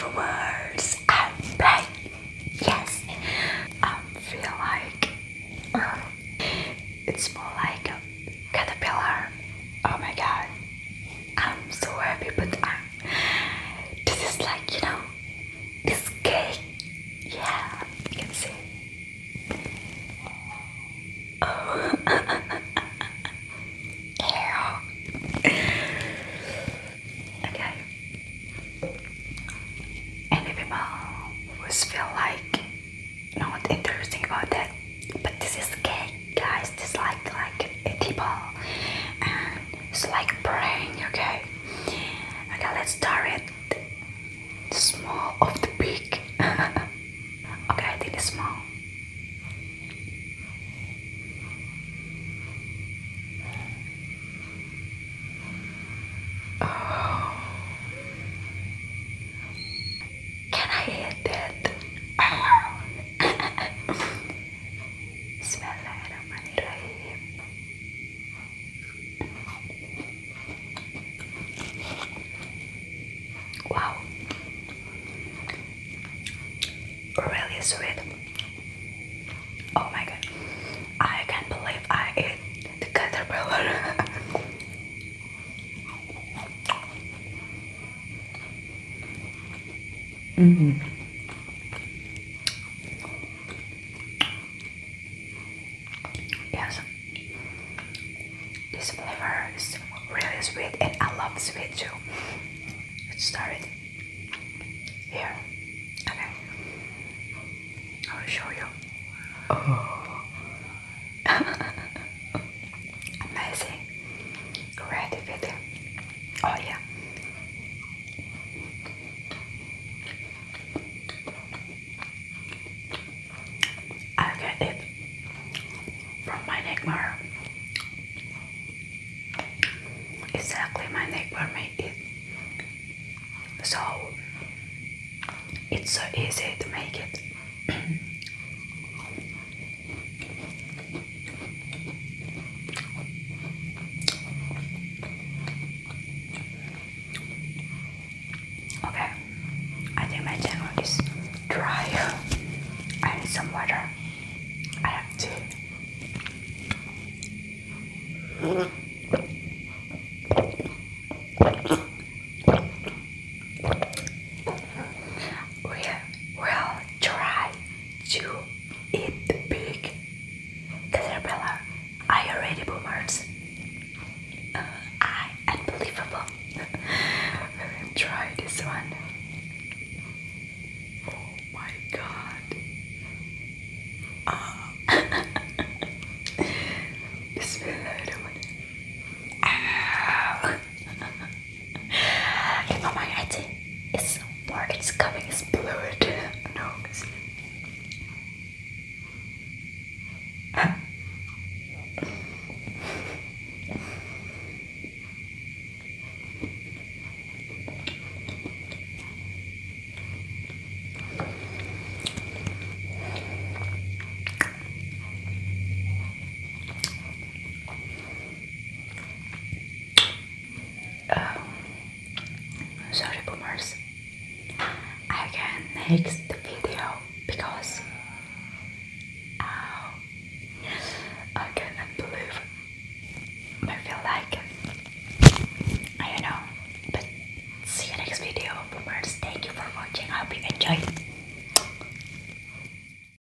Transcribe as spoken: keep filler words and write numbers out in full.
afterwards and play. Yes, I feel like uh, it's more like a caterpillar. Oh my god, I'm so happy, but I'm, this is like, you know, this cake. Yeah, you can see. Oh. Feel like not interesting about that, but this is cake, guys. This is like like edible and it's like brain. Okay, okay, let's start it. The small of the big. Okay, I think it's small. Really sweet. Oh my god, I can't believe I ate the caterpillar. Mm-hmm. Yes, this flavor is really sweet and I love sweet too. Let's start it here. I'll show you. Oh. Amazing creativity. Oh yeah. I get it from my neighbor. Exactly, my neighbor made it. So it's so easy to make it. Okay, I think my channel is dry. I need some water. I have tea. Sorry, boomers. I can make